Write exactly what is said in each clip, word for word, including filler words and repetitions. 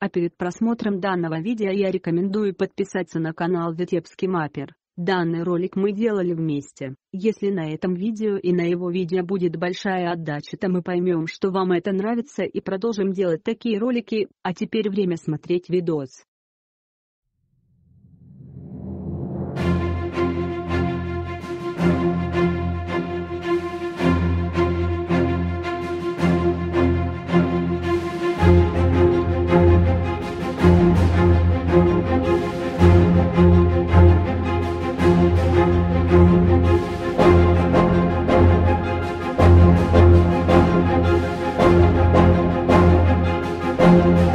А перед просмотром данного видео я рекомендую подписаться на канал Витебский Маппер. Данный ролик мы делали вместе. Если на этом видео и на его видео будет большая отдача, то мы поймем, что вам это нравится, и продолжим делать такие ролики. А теперь время смотреть видос.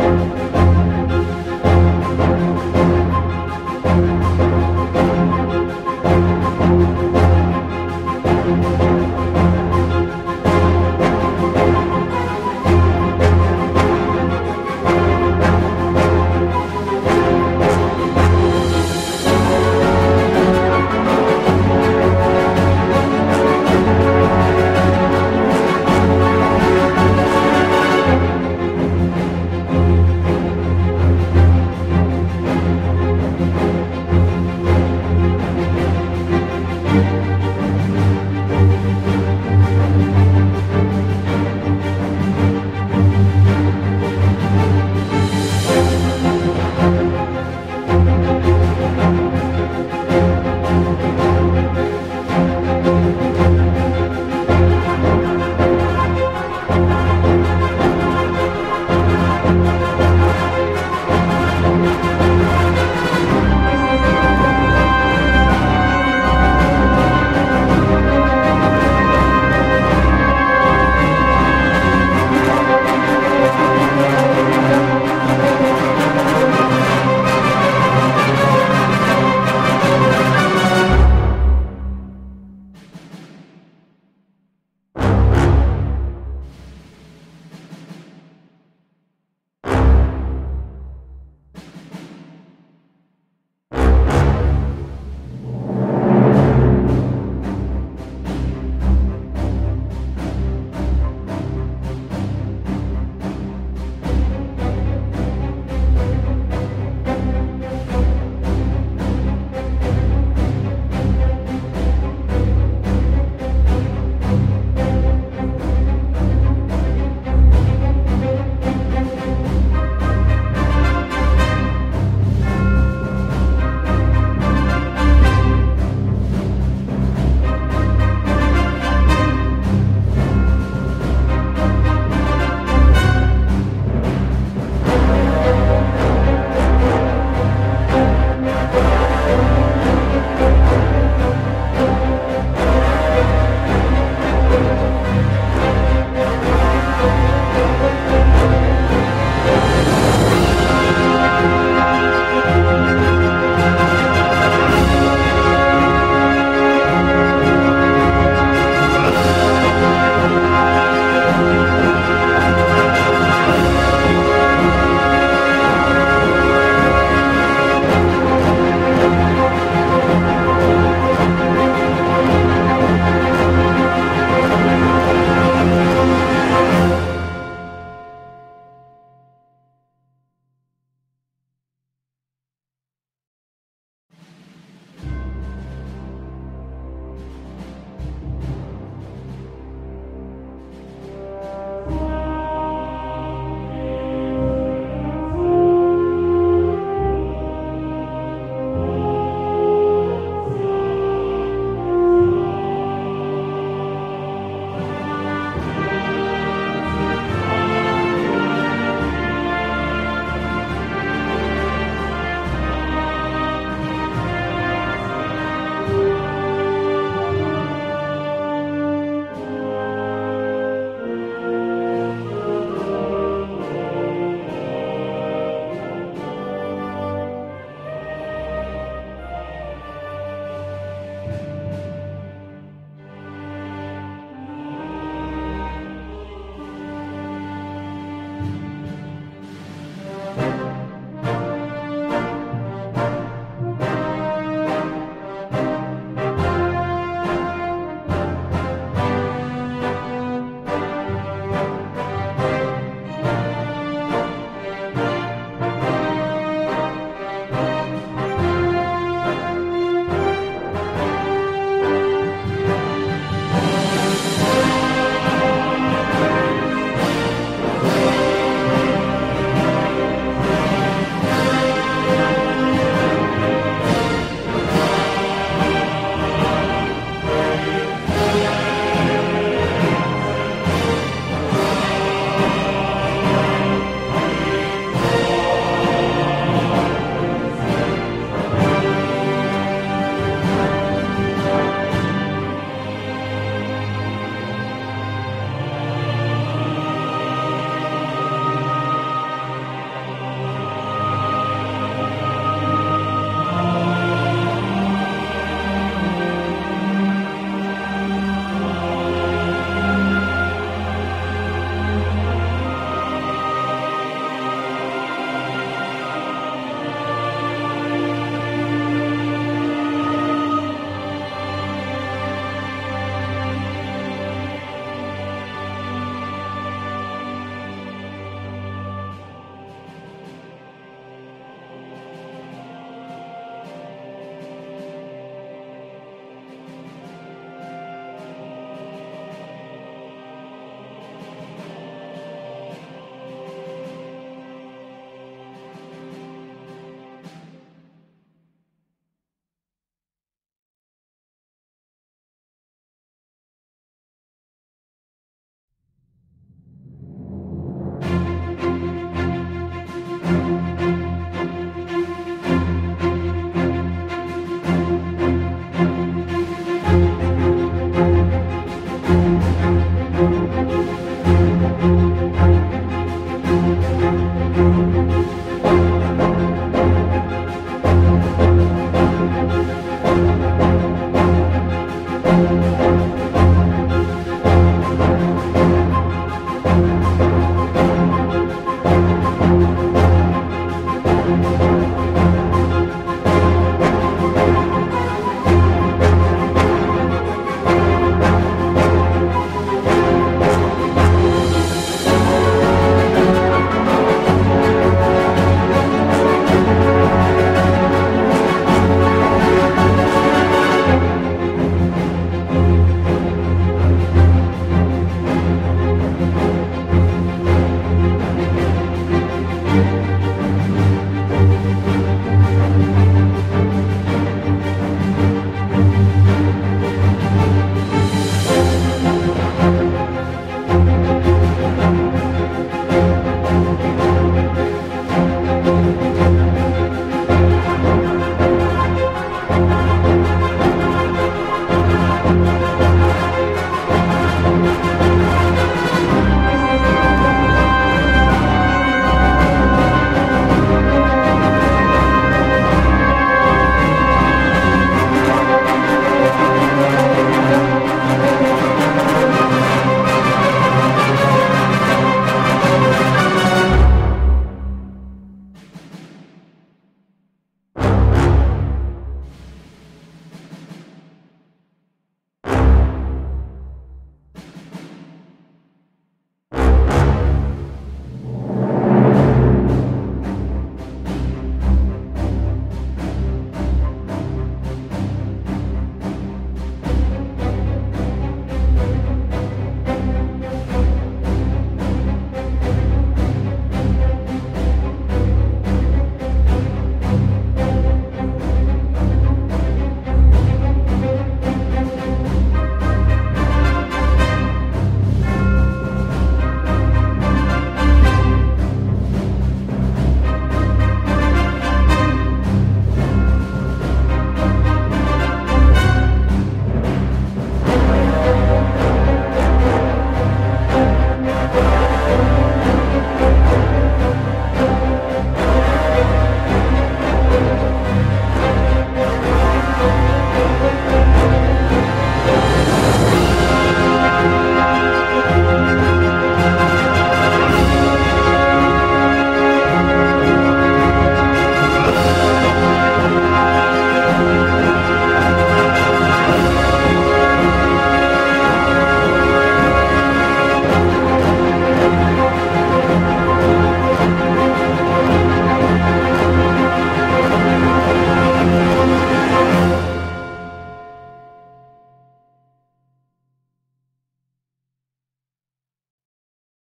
We'll be right back.